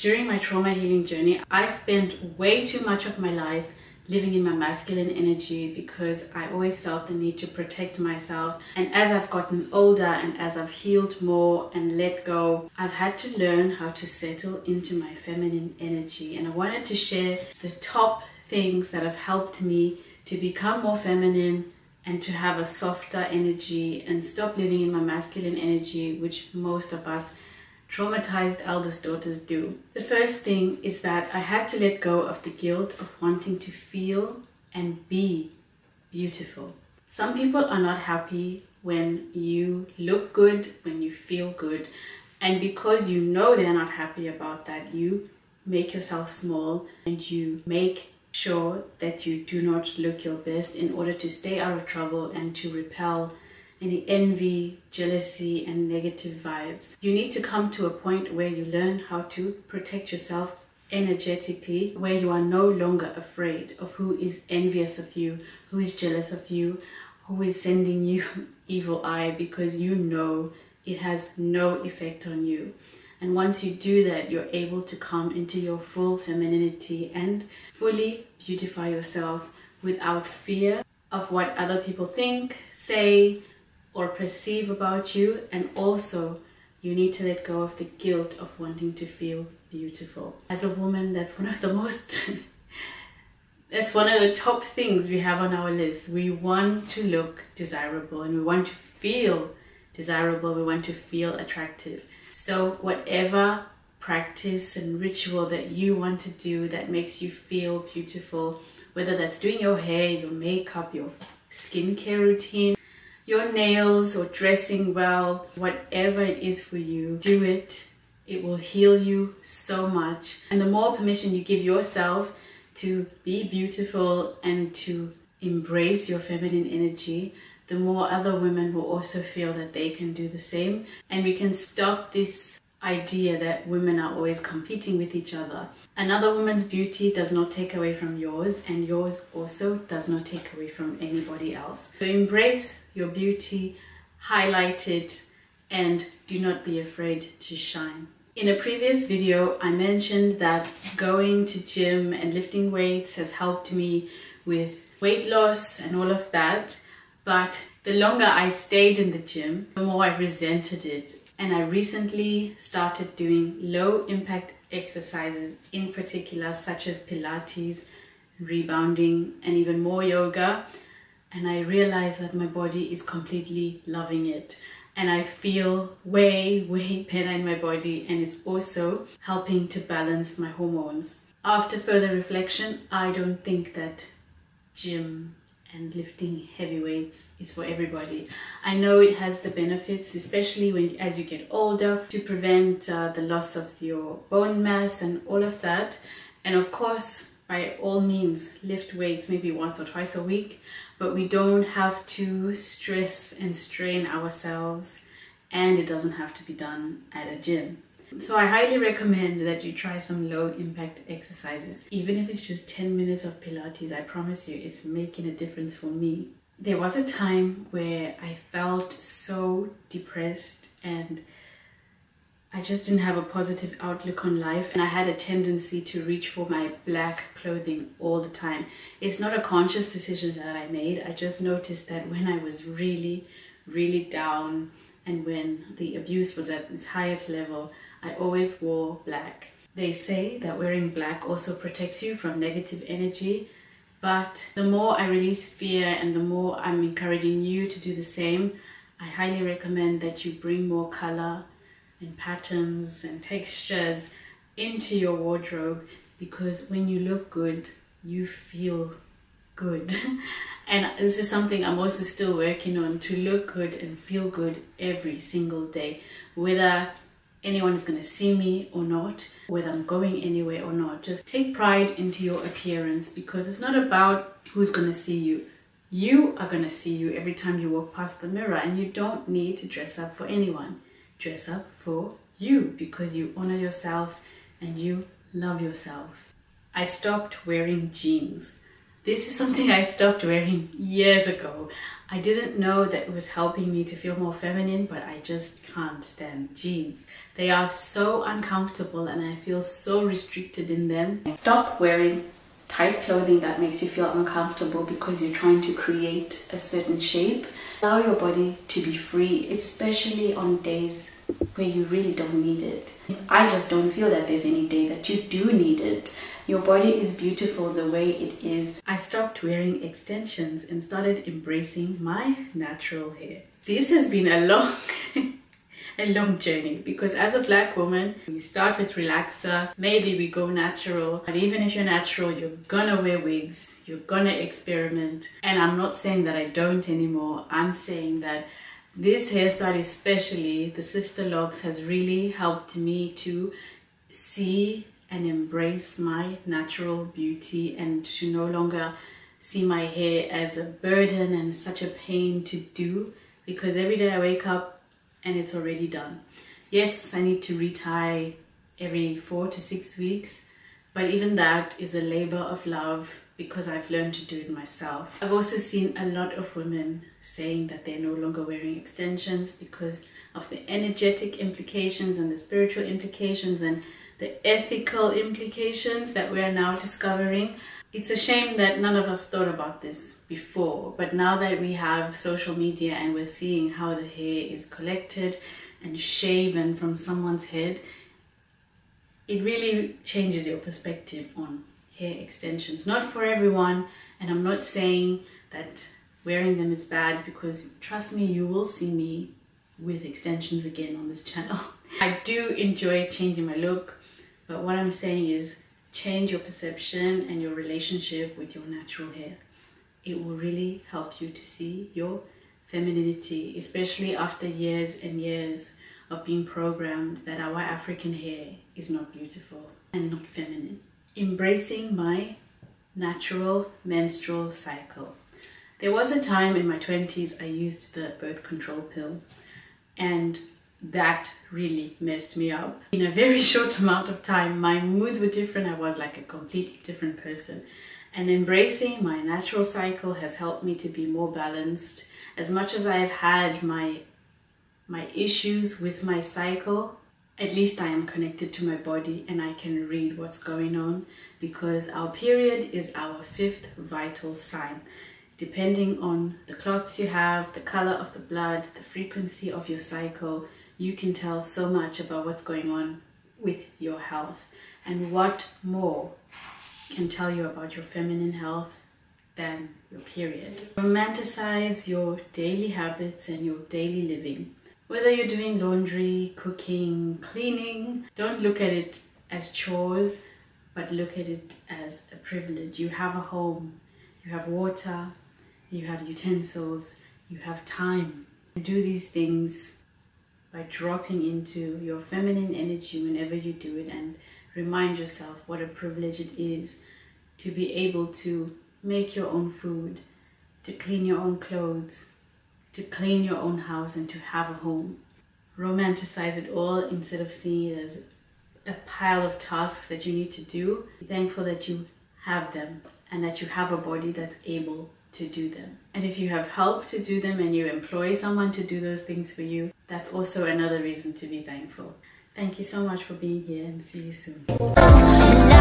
During my trauma healing journey, I spent way too much of my life living in my masculine energy because I always felt the need to protect myself. And as I've gotten older and as I've healed more and let go, I've had to learn how to settle into my feminine energy. And I wanted to share the top things that have helped me to become more feminine and to have a softer energy and stop living in my masculine energy, which most of us traumatized eldest daughters do. The first thing is that I had to let go of the guilt of wanting to feel and be beautiful. Some people are not happy when you look good, when you feel good, and because you know they're not happy about that, you make yourself small and you make sure that you do not look your best in order to stay out of trouble and to repel any envy, jealousy, and negative vibes. You need to come to a point where you learn how to protect yourself energetically, where you are no longer afraid of who is envious of you, who is jealous of you, who is sending you evil eye, because you know it has no effect on you. And once you do that, you're able to come into your full femininity and fully beautify yourself without fear of what other people think, say, or perceive about you. And also you need to let go of the guilt of wanting to feel beautiful. As a woman, that's one of the most that's one of the top things we have on our list. We want to look desirable and we want to feel desirable, we want to feel attractive. So whatever practice and ritual that you want to do that makes you feel beautiful, whether that's doing your hair, your makeup, your skincare routine, your nails, or dressing well, whatever it is for you, do it. It will heal you so much. And the more permission you give yourself to be beautiful and to embrace your feminine energy, the more other women will also feel that they can do the same. And we can stop this idea that women are always competing with each other. Another woman's beauty does not take away from yours, and yours also does not take away from anybody else. So embrace your beauty, highlight it, and do not be afraid to shine. In a previous video, I mentioned that going to gym and lifting weights has helped me with weight loss and all of that, but the longer I stayed in the gym, the more I resented it. And I recently started doing low impact exercises, in particular such as Pilates, rebounding, and even more yoga, and I realize that my body is completely loving it and I feel way better in my body, and it's also helping to balance my hormones. After further reflection, I don't think that gym and lifting heavy weights is for everybody. I know it has the benefits, especially as you get older, to prevent the loss of your bone mass and all of that. And of course, by all means, lift weights maybe once or twice a week, but we don't have to stress and strain ourselves, and it doesn't have to be done at a gym. So I highly recommend that you try some low impact exercises. Even if it's just 10 minutes of Pilates, I promise you it's making a difference for me. There was a time where I felt so depressed and I just didn't have a positive outlook on life, and I had a tendency to reach for my black clothing all the time. It's not a conscious decision that I made. I just noticed that when I was really down and when the abuse was at its highest level, I always wore black. They say that wearing black also protects you from negative energy, but the more I release fear and the more I'm encouraging you to do the same, I highly recommend that you bring more color and patterns and textures into your wardrobe, because when you look good, you feel good. And this is something I'm also still working on, to look good and feel good every single day, whether anyone is going to see me or not, whether I'm going anywhere or not. Just take pride into your appearance, because it's not about who's going to see you. You are going to see you every time you walk past the mirror, and you don't need to dress up for anyone. Dress up for you, because you honor yourself and you love yourself. I stopped wearing jeans. This is something I stopped wearing years ago. I didn't know that it was helping me to feel more feminine, but I just can't stand jeans. They are so uncomfortable and I feel so restricted in them. Stop wearing tight clothing that makes you feel uncomfortable because you're trying to create a certain shape. Allow your body to be free, especially on days where you really don't need it. I just don't feel that there's any day that you do need it. Your body is beautiful the way it is. I stopped wearing extensions and started embracing my natural hair. This has been a long long journey, because as a black woman, we start with relaxer, maybe we go natural, but even if you're natural, you're gonna wear wigs, you're gonna experiment. And I'm not saying that I don't anymore, I'm saying that this hairstyle, especially the sister locks, has really helped me to see and embrace my natural beauty and to no longer see my hair as a burden and such a pain to do, because every day I wake up and it's already done. Yes, I need to retie every 4 to 6 weeks, but even that is a labor of love because I've learned to do it myself. I've also seen a lot of women saying that they're no longer wearing extensions because of the energetic implications and the spiritual implications and the ethical implications that we are now discovering. It's a shame that none of us thought about this before, but now that we have social media and we're seeing how the hair is collected and shaven from someone's head, it really changes your perspective on hair extensions. Not for everyone, and I'm not saying that wearing them is bad, because trust me, you will see me with extensions again on this channel. I do enjoy changing my look, but what I'm saying is, change your perception and your relationship with your natural hair. It will really help you to see your femininity, especially after years and years of being programmed that our African hair is not beautiful and not feminine. Embracing my natural menstrual cycle. There was a time in my 20s I used the birth control pill, and that really messed me up. In a very short amount of time, my moods were different. I was like a completely different person. And embracing my natural cycle has helped me to be more balanced. As much as I've had my issues with my cycle, at least I am connected to my body and I can read what's going on, because our period is our 5th vital sign. Depending on the clots you have, the color of the blood, the frequency of your cycle, you can tell so much about what's going on with your health. And what more can tell you about your feminine health than your period? Romanticize your daily habits and your daily living. Whether you're doing laundry, cooking, cleaning, don't look at it as chores, but look at it as a privilege. You have a home, you have water, you have utensils, you have time. You do these things by dropping into your feminine energy whenever you do it, and remind yourself what a privilege it is to be able to make your own food, to clean your own clothes, to clean your own house, and to have a home. Romanticize it all instead of seeing it as a pile of tasks that you need to do. Be thankful that you have them and that you have a body that's able to do them. And if you have help to do them and you employ someone to do those things for you, that's also another reason to be thankful. Thank you so much for being here, and see you soon.